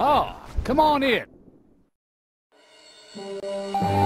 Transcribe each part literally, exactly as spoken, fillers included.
Oh, come on in. Bye.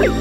Bye.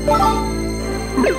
Thank you.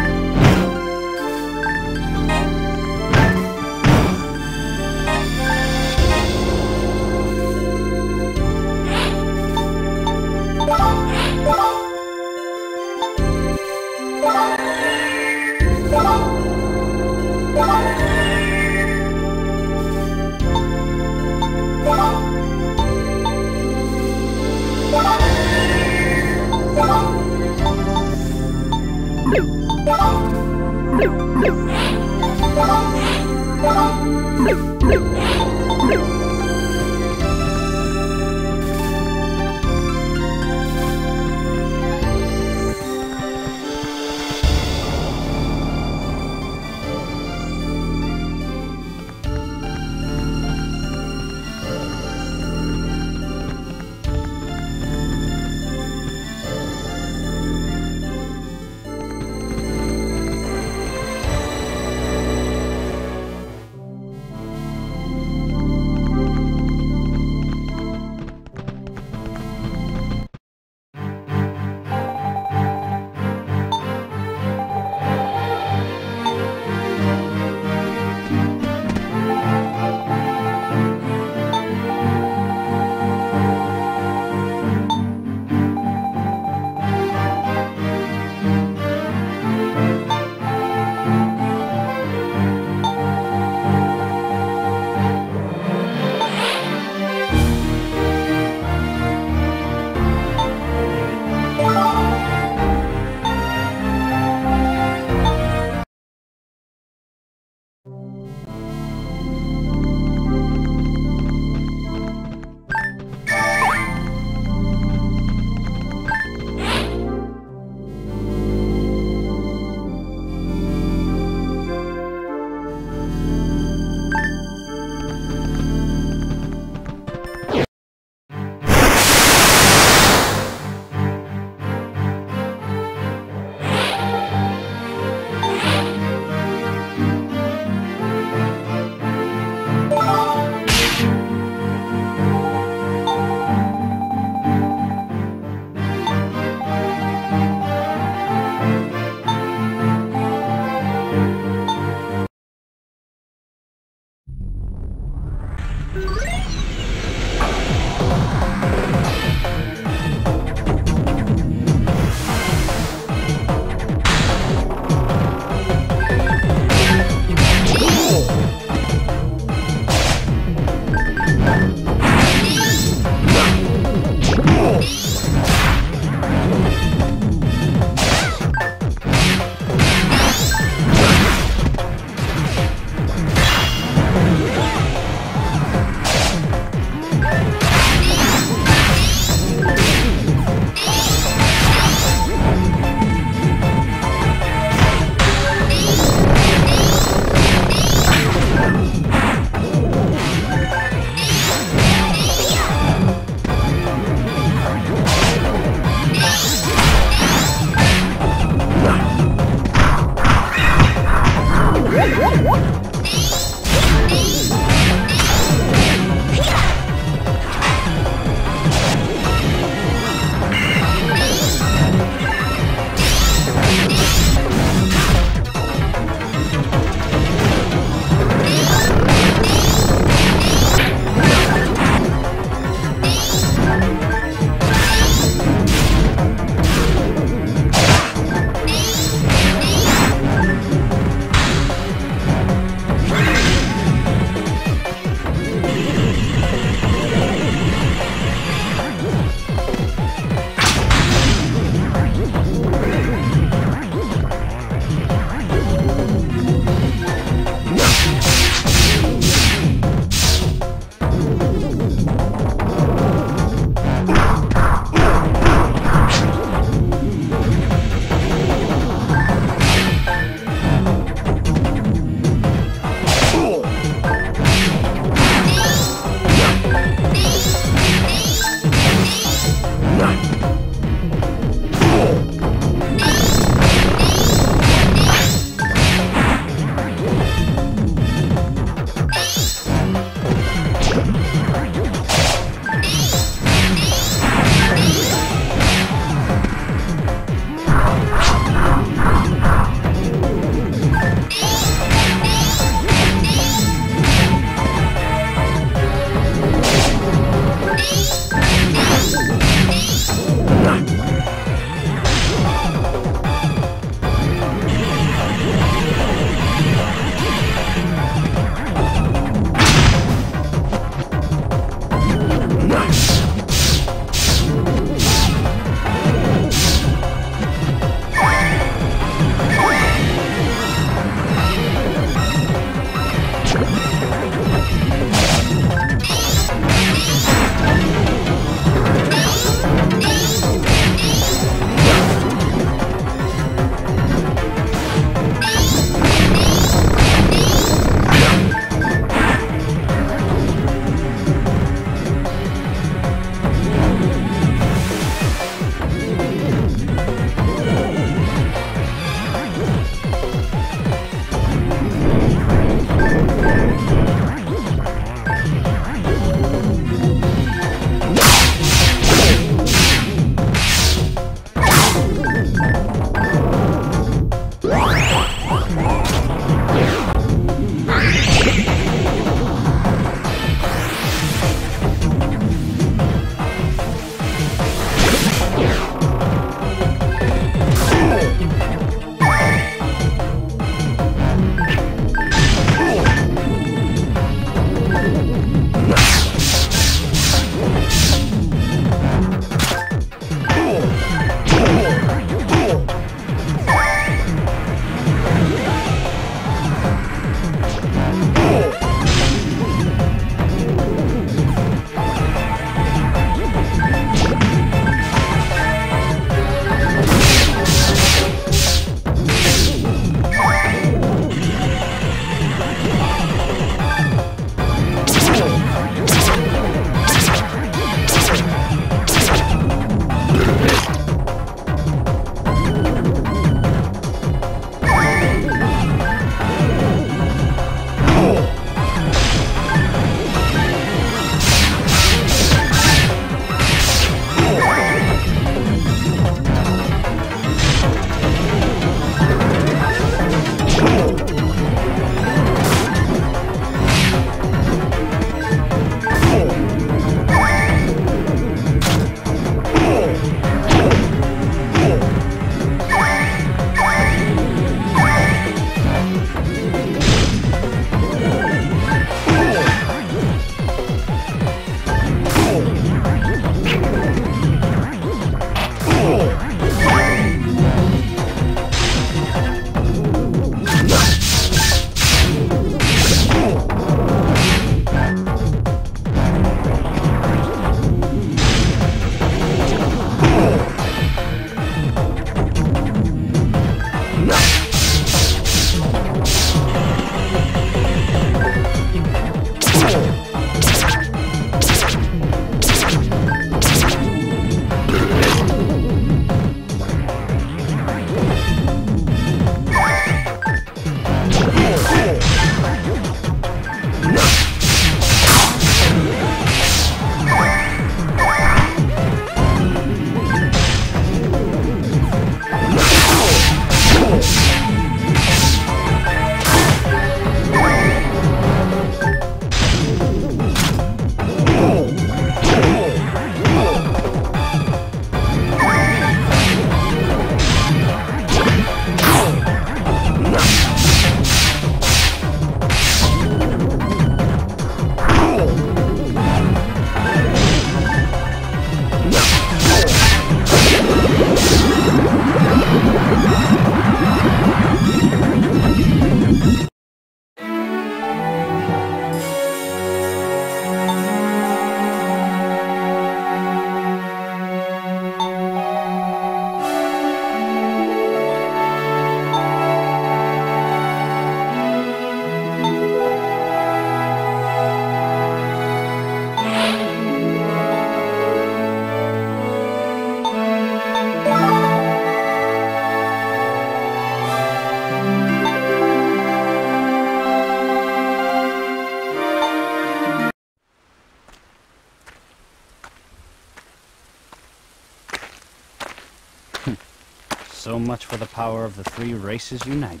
So much for the power of the three races united.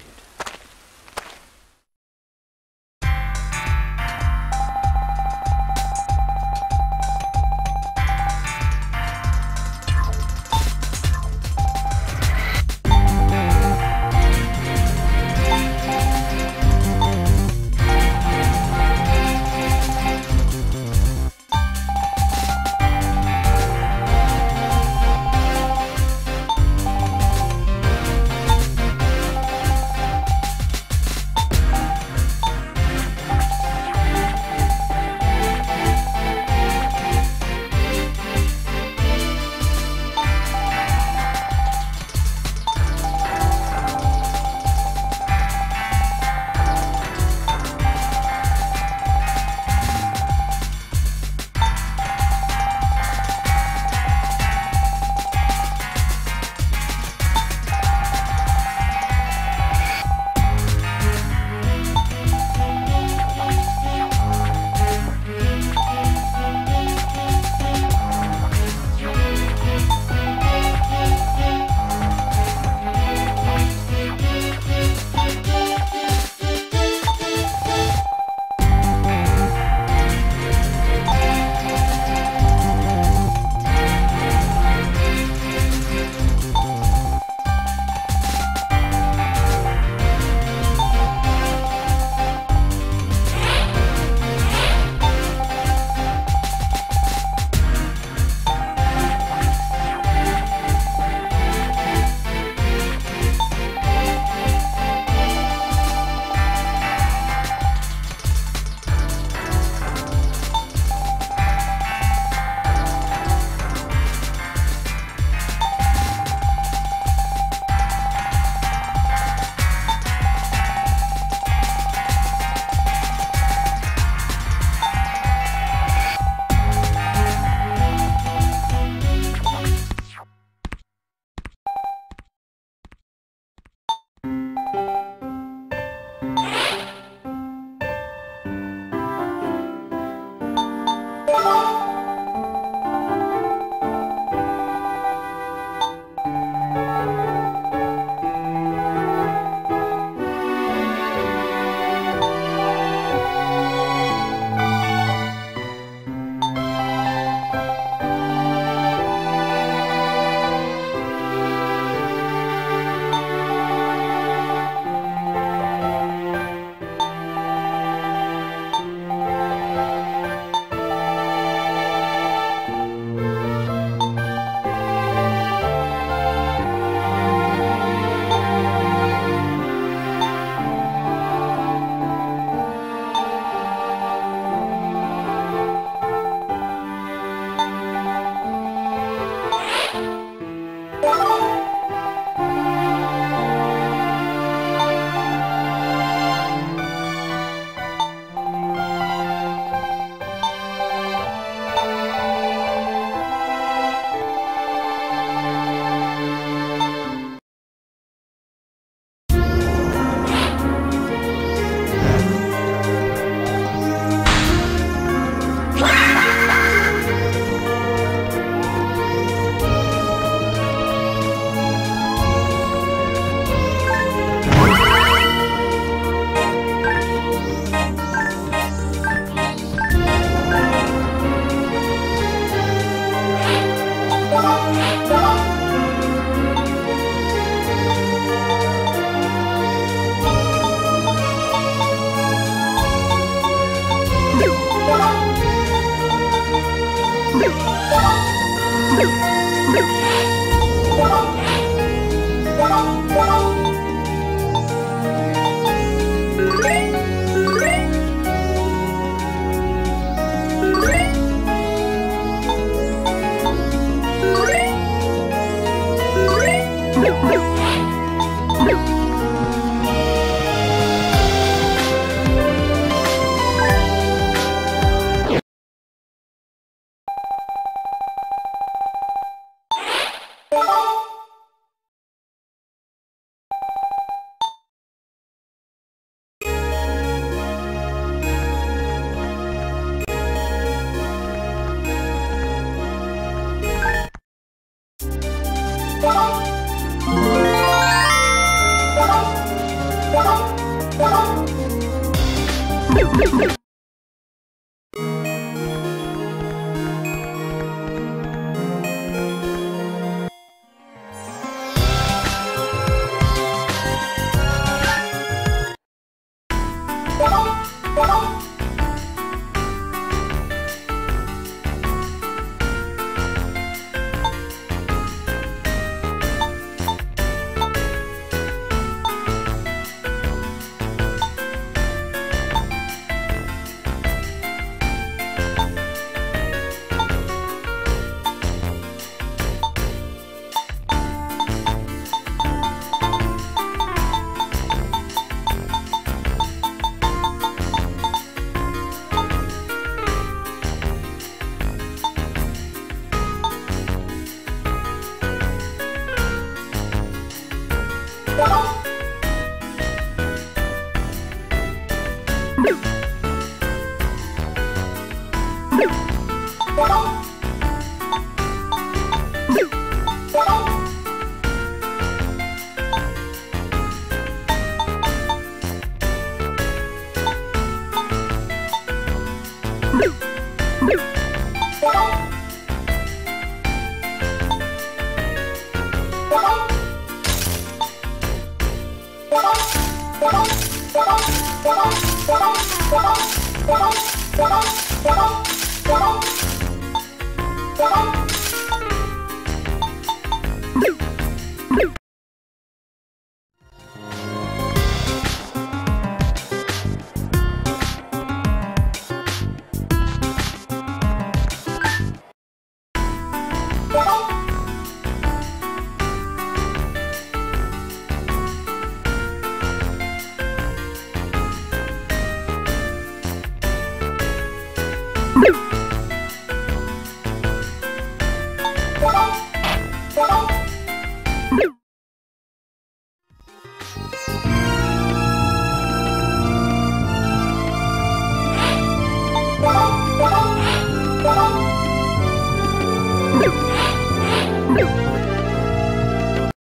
You